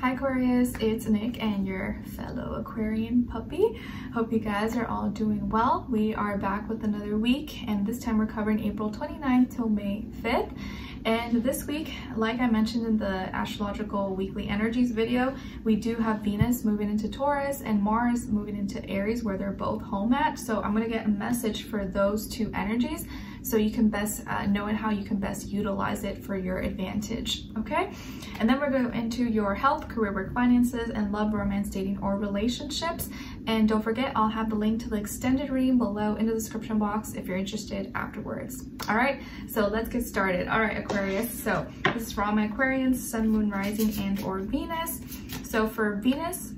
Hi Aquarius, it's Nick and your fellow Aquarian puppy. Hope you guys are all doing well. We are back with another week, and this time we're covering April 29th till May 5th. And this week, like I mentioned in the astrological weekly energies video, we do have Venus moving into Taurus and Mars moving into Aries, where they're both home at. So I'm going to get a message for those two energies so you can best know and how you can best utilize it for your advantage, okay? And then we're going to go into your health, career, work, finances, and love, romance, dating, or relationships. And don't forget, I'll have the link to the extended reading below in the description box if you're interested afterwards. All right, so let's get started. All right, Aquarius, so this is for all my Aquarians, Sun, Moon, Rising, and or Venus. So for Venus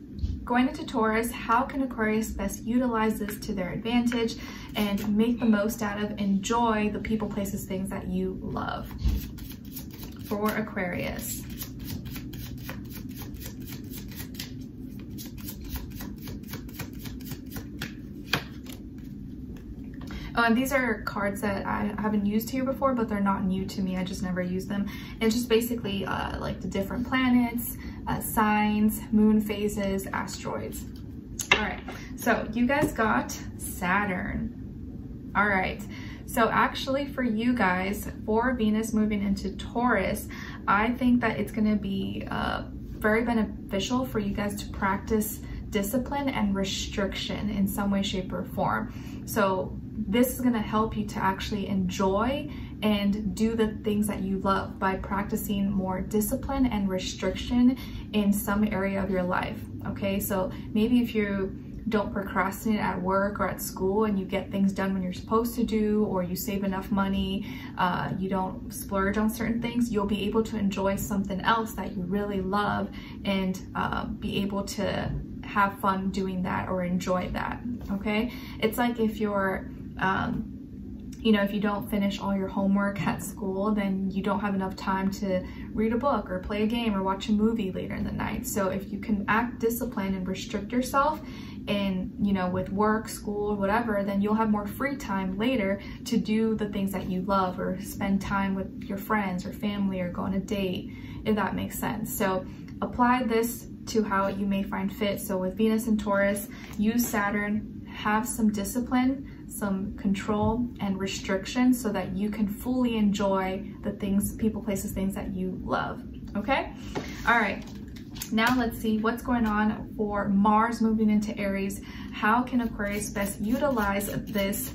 going into Taurus, how can Aquarius best utilize this to their advantage and make the most out of, enjoy the people, places, things that you love? For Aquarius. Oh, and these are cards that I haven't used here before, but they're not new to me. I just never use them. It's just basically like the different planets, signs, moon phases, asteroids. All right, so you guys got Saturn. All right, so actually for you guys, for Venus moving into Taurus, I think that it's going to be very beneficial for you guys to practice discipline and restriction in some way, shape, or form. So this is going to help you to actually enjoy and do the things that you love by practicing more discipline and restriction in some area of your life, okay? So maybe if you don't procrastinate at work or at school and you get things done when you're supposed to do, or you save enough money, you don't splurge on certain things, you'll be able to enjoy something else that you really love and be able to have fun doing that or enjoy that, okay? It's like if you're you know, if you don't finish all your homework at school, then you don't have enough time to read a book or play a game or watch a movie later in the night. So if you can act disciplined and restrict yourself in, you know, with work, school, whatever, then you'll have more free time later to do the things that you love or spend time with your friends or family or go on a date, if that makes sense. So apply this to how you may find fit. So with Venus and Taurus, use Saturn, have some discipline, some control and restriction so that you can fully enjoy the things, people, places, things that you love, okay? All right, now let's see what's going on for Mars moving into Aries. How can Aquarius best utilize this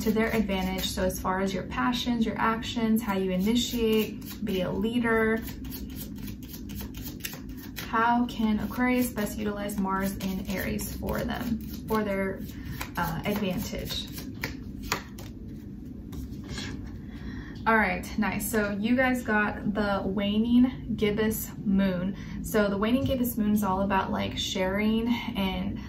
to their advantage? So as far as your passions, your actions, how you initiate, be a leader. How can Aquarius best utilize Mars in Aries for them, for their advantage? All right, nice. So you guys got the waning gibbous moon. So the waning gibbous moon is all about like sharing and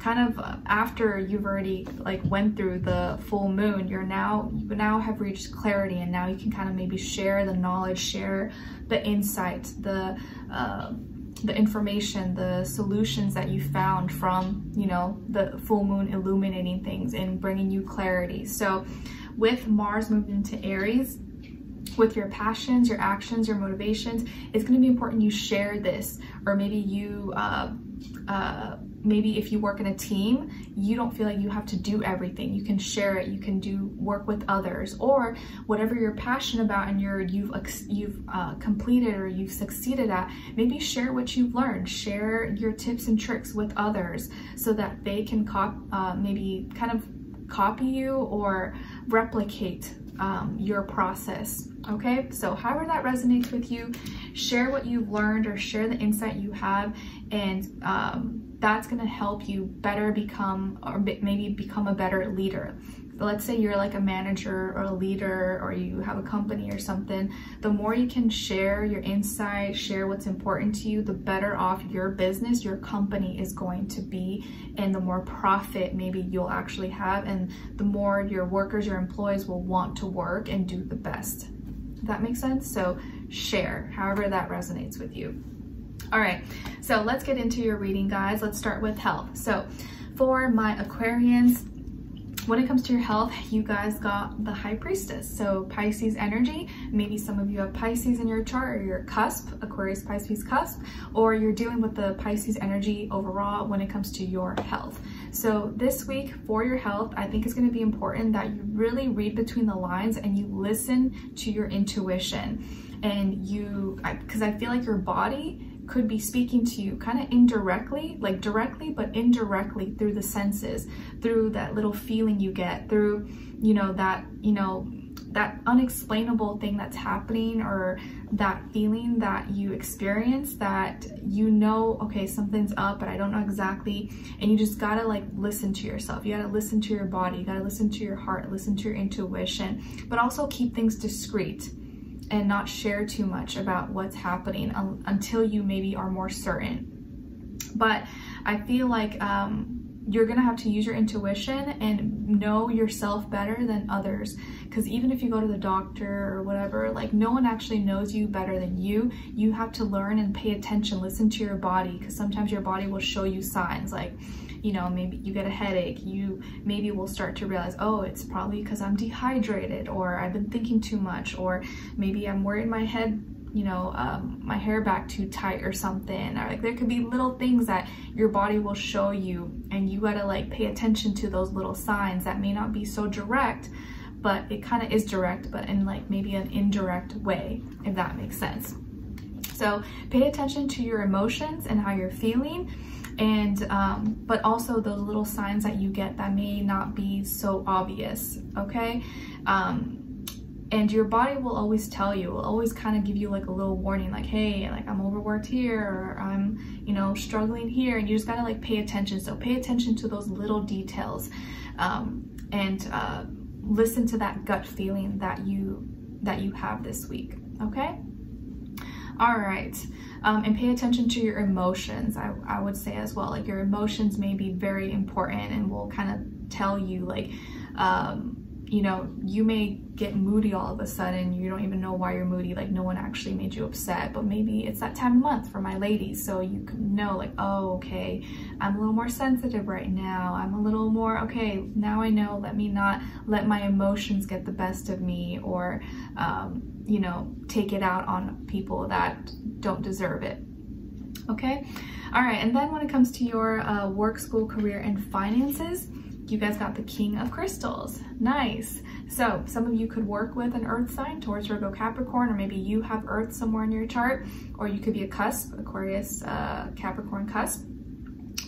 kind of after you've already like went through the full moon, you're now, you now have reached clarity, and now you can kind of maybe share the knowledge, share the insight, the information, the solutions that you found from, you know, the full moon illuminating things and bringing you clarity. So with Mars moving into Aries, with your passions, your actions, your motivations, it's going to be important you share this. Or maybe you maybe if you work in a team, you don't feel like you have to do everything. You can share it, you can do work with others, or whatever you're passionate about and you've completed or you've succeeded at, maybe share what you've learned, share your tips and tricks with others so that they can maybe kind of copy you or replicate your process, okay? So however that resonates with you, share what you've learned or share the insight you have, and that's going to help you better become, or maybe become a better leader. Let's say you're like a manager or a leader, or you have a company or something. The more you can share your insight, share what's important to you, the better off your business, your company is going to be, and the more profit maybe you'll actually have, and the more your workers, your employees will want to work and do the best. Does that make sense? So share however that resonates with you. All right, so let's get into your reading, guys. Let's start with health. So for my Aquarians, When it comes to your health, you guys got the High Priestess, so Pisces energy. Maybe some of you have Pisces in your chart, or your cusp, Aquarius Pisces cusp, or you're dealing with the Pisces energy overall when it comes to your health. So this week for your health, I think it's going to be important that you really read between the lines and you listen to your intuition, and because I feel like your body could be speaking to you kind of indirectly, like directly, but indirectly through the senses, through that little feeling you get, through, that unexplainable thing that's happening, or that feeling that you experience that, okay, something's up, but I don't know exactly. And you just gotta like listen to yourself. You gotta listen to your body. You gotta listen to your heart, listen to your intuition, but also keep things discreet and not share too much about what's happening until you maybe are more certain. But I feel like you're gonna have to use your intuition and know yourself better than others, because even if you go to the doctor or whatever, like no one actually knows you better than you. You have to learn and pay attention, listen to your body, because sometimes your body will show you signs, like maybe you get a headache, you maybe will start to realize, oh, it's probably because I'm dehydrated, or I've been thinking too much, or maybe I'm wearing my head, my hair back too tight or something, or like there could be little things that your body will show you, and you gotta like pay attention to those little signs that may not be so direct, but it kind of is direct, but in like maybe an indirect way, if that makes sense. So pay attention to your emotions and how you're feeling, and but also those little signs that you get that may not be so obvious, okay? And your body will always tell you, will always kind of give you like a little warning, like, hey, like I'm overworked here, or I'm, struggling here, and you just gotta like pay attention. So pay attention to those little details, and listen to that gut feeling that you have this week, okay? All right, and pay attention to your emotions, I would say as well. Like your emotions may be very important and will kind of tell you, like, you may get moody all of a sudden. You don't even know why you're moody. Like no one actually made you upset, but maybe it's that time of month for my ladies. So you can know like, oh, okay, I'm a little more sensitive right now. I'm a little more, okay, now I know, let me not let my emotions get the best of me, or, take it out on people that don't deserve it. Okay. All right. And then when it comes to your work, school, career, and finances, you guys got the King of Crystals. Nice. So some of you could work with an earth sign, Taurus, Virgo, Capricorn, or maybe you have earth somewhere in your chart, or you could be a cusp, Aquarius, Capricorn cusp.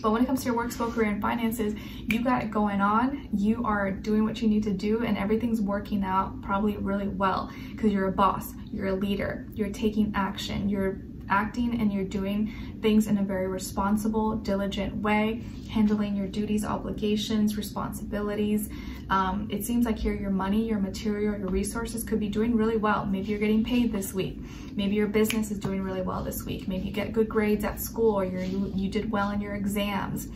But when it comes to your work, school, career, and finances, you got it going on. You are doing what you need to do, and everything's working out probably really well, because you're a boss, you're a leader, you're taking action, you're acting, and you're doing things in a very responsible, diligent way, handling your duties, obligations, responsibilities. It seems like here your money, your material, your resources could be doing really well. Maybe you're getting paid this week. Maybe your business is doing really well this week. Maybe you get good grades at school, or you did well in your exams.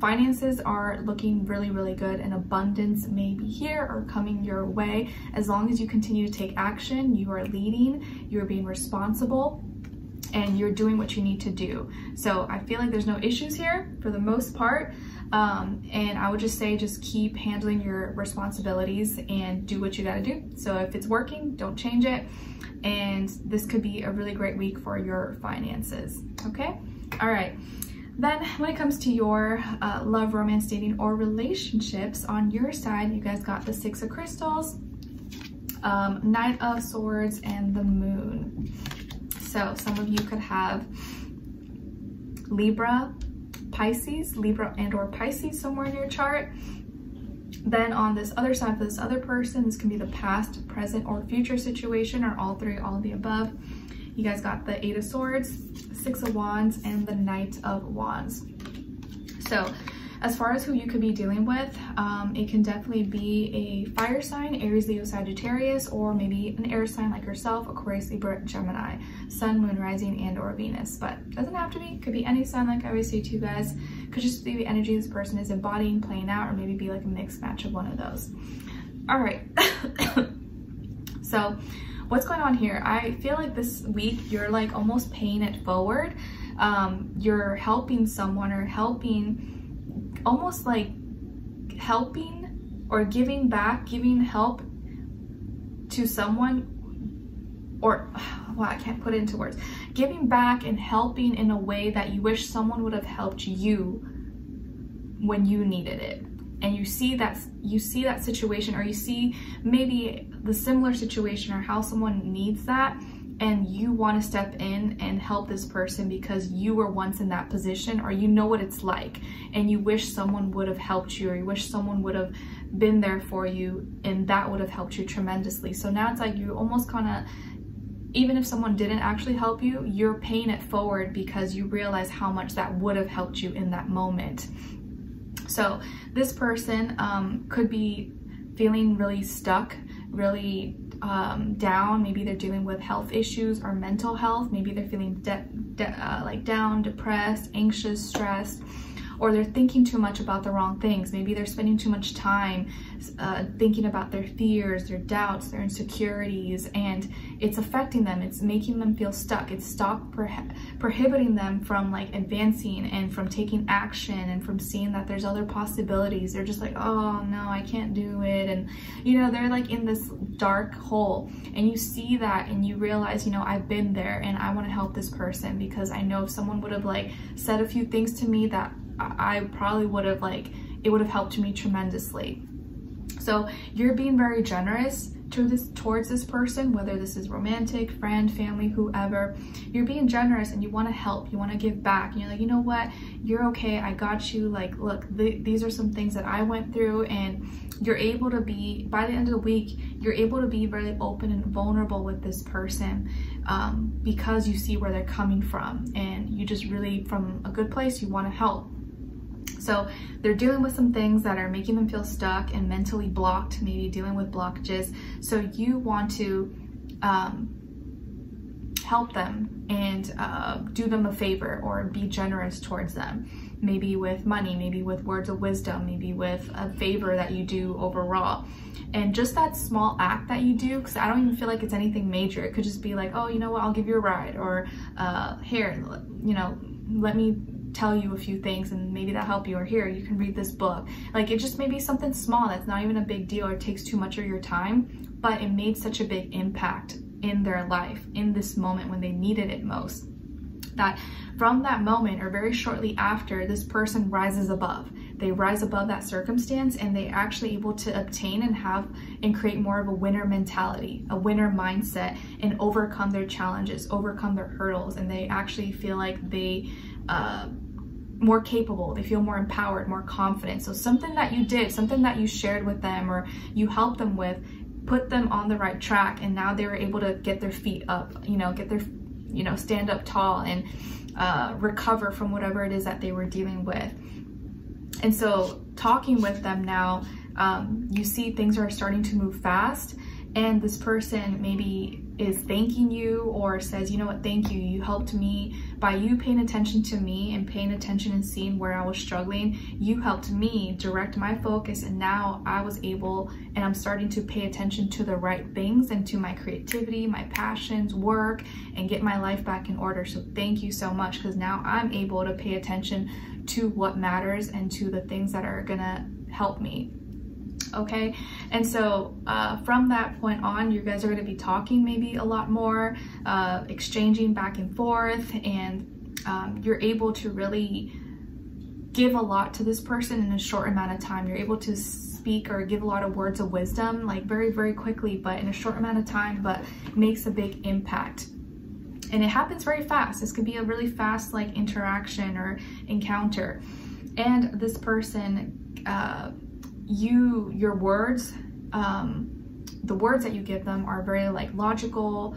Finances are looking really, really good, and abundance may be here or coming your way. As long as you continue to take action, you are leading, you're being responsible, and you're doing what you need to do. So I feel like there's no issues here for the most part. And I would just say, just keep handling your responsibilities and do what you gotta do. So if it's working, don't change it. And this could be a really great week for your finances. Okay. All right. Then when it comes to your love, romance, dating, or relationships, on your side, you guys got the Six of Crystals, Knight of Swords, and the Moon. So some of you could have Libra, Pisces, Libra and or Pisces somewhere in your chart. Then on this other side, for this other person, this can be the past, present, or future situation, or all three, all of the above. You guys got the Eight of Swords, Six of Wands, and the Knight of Wands. So as far as who you could be dealing with, it can definitely be a fire sign, Aries, Leo, Sagittarius, or maybe an air sign like yourself, Aquarius, Libra, Gemini, Sun, Moon, Rising, and or Venus. But it doesn't have to be. It could be any sign, like I always say to you guys. It could just be the energy this person is embodying, playing out, or maybe be like a mixed match of one of those. All right. So what's going on here? I feel like this week you're like almost paying it forward. You're helping someone, or helping almost like helping or giving back, giving help to someone, or, well, I can't put it into words. Giving back and helping in a way that you wish someone would have helped you when you needed it. And you see that situation, or you see maybe the similar situation or how someone needs that, and you want to step in and help this person because you were once in that position, or you know what it's like, and you wish someone would have helped you, or you wish someone would have been there for you, and that would have helped you tremendously. So now it's like you almost kind of, even if someone didn't actually help you, you're paying it forward because you realize how much that would have helped you in that moment. So this person could be feeling really stuck, really down. Maybe they're dealing with health issues or mental health. Maybe they're feeling like down, depressed, anxious, stressed, or they're thinking too much about the wrong things. Maybe they're spending too much time thinking about their fears, their doubts, their insecurities, and it's affecting them. It's making them feel stuck. It's prohibiting them from like advancing and from taking action and from seeing that there's other possibilities. They're just like, oh no, I can't do it. And you know, they're like in this dark hole, and you see that and you realize, you know, I've been there and I want to help this person because I know if someone would have like said a few things to me that I probably would have, like, it would have helped me tremendously. So you're being very generous towards this person, whether this is romantic, friend, family, whoever. You're being generous and you want to help, you want to give back, and you're like, you know what, you're okay, I got you. Like, look, these are some things that I went through, and you're able to be, by the end of the week, you're able to be very open and vulnerable with this person because you see where they're coming from, and you just really, from a good place, you want to help. So they're dealing with some things that are making them feel stuck and mentally blocked, maybe dealing with blockages. So you want to help them and do them a favor or be generous towards them. Maybe with money, maybe with words of wisdom, maybe with a favor that you do overall. And just that small act that you do, because I don't even feel like it's anything major. It could just be like, oh, you know what, I'll give you a ride, or here, you know, let me tell you a few things and maybe that help you, or here, you can read this book. Like, it just may be something small that's not even a big deal or takes too much of your time, but it made such a big impact in their life in this moment when they needed it most, that from that moment or very shortly after, this person rises above. They rise above that circumstance, and they actually able to obtain and have and create more of a winner mentality, a winner mindset, and overcome their challenges, overcome their hurdles, and they actually feel like they more capable, they feel more empowered, more confident. So something that you did, something that you shared with them or you helped them with, put them on the right track, and now they were able to get their feet up, you know, get their, you know, stand up tall and recover from whatever it is that they were dealing with. And so talking with them now, you see things are starting to move fast, and this person maybe is thanking you or says, you know what, thank you, you helped me by you paying attention to me and paying attention and seeing where I was struggling. You helped me direct my focus, and now I was able, and I'm starting to pay attention to the right things and to my creativity, my passions, work, and get my life back in order. So thank you so much, because now I'm able to pay attention to what matters and to the things that are gonna help me. Okay, and so from that point on, you guys are going to be talking maybe a lot more, exchanging back and forth, and you're able to really give a lot to this person in a short amount of time. You're able to speak or give a lot of words of wisdom, like very, very quickly, but in a short amount of time, but makes a big impact. And it happens very fast. This could be a really fast like interaction or encounter. And this person, your words, the words that you give them are very like logical,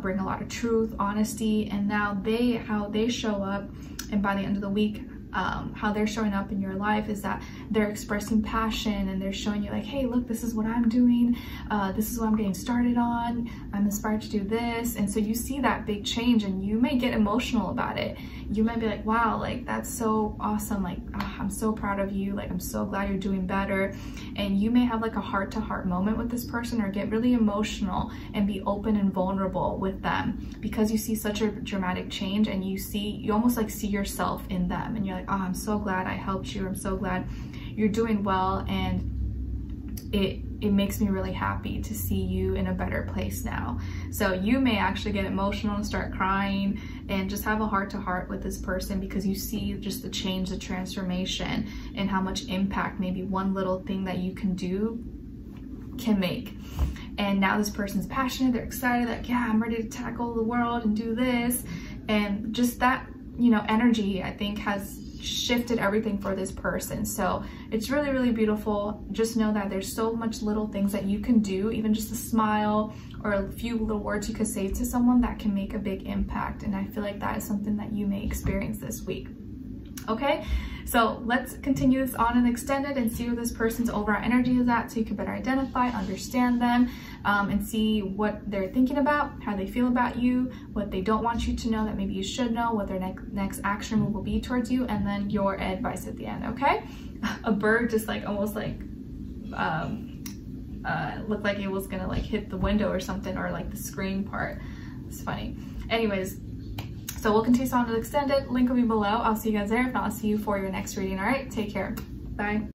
bring a lot of truth, honesty, and now how they show up, and by the end of the week, how they're showing up in your life is that they're expressing passion, and they're showing you like, hey, look, this is what I'm doing, this is what I'm getting started on, I'm inspired to do this. And so you see that big change, and you may get emotional about it. You might be like, wow, like that's so awesome, like I'm so proud of you, like I'm so glad you're doing better. And you may have like a heart-to-heart moment with this person, or get really emotional and be open and vulnerable with them, because you see such a dramatic change, and you almost like see yourself in them, and you're like, oh, I'm so glad I helped you. I'm so glad you're doing well, and it makes me really happy to see you in a better place now. So you may actually get emotional and start crying and just have a heart-to-heart with this person, because you see just the change, the transformation, and how much impact maybe one little thing that you can do can make. And now this person's passionate, they're excited, like, yeah, I'm ready to tackle the world and do this. And just that, you know, energy, I think, has shifted everything for this person. So it's really, really beautiful. Just know that there's so much little things that you can do, even just a smile or a few little words you could say to someone, that can make a big impact. And I feel like that is something that you may experience this week. Okay, so let's continue this on and extend it and see where this person's overall energy is at, so you can better identify, understand them, and see what they're thinking about, how they feel about you, what they don't want you to know that maybe you should know, what their next action will be towards you, and then your advice at the end. Okay, a bird just like almost like looked like it was gonna like hit the window or something, or like the screen part. It's funny. Anyways, so we'll continue on to extend it. Link will be below. I'll see you guys there. If not, I'll see you for your next reading. All right, take care. Bye.